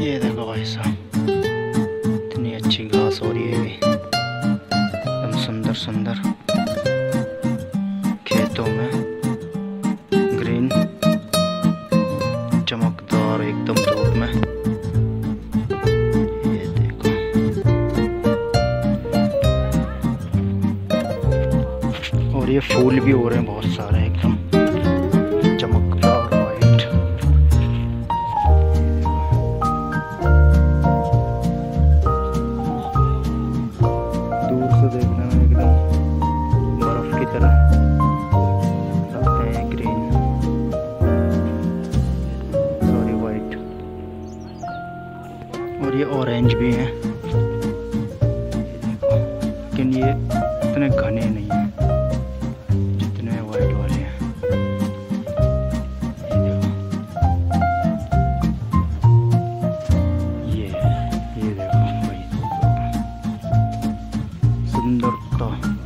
ये देखो भाई साहब, इतनी अच्छी घास हो रही है, एकदम सुंदर सुंदर खेतों में ग्रीन, चमकदार एकदम धूप में। ये देखो, और ये फूल भी हो रहे हैं बहुत सारे, एकदम देखने में एकदम बर्फ की तरह लगते हैं, ग्रीन सॉरी वाइट। और ये ऑरेंज भी है, लेकिन ये इतने घने नहीं है जितने वाइट वाले हैं। ये देखो भाई, सुंदरता।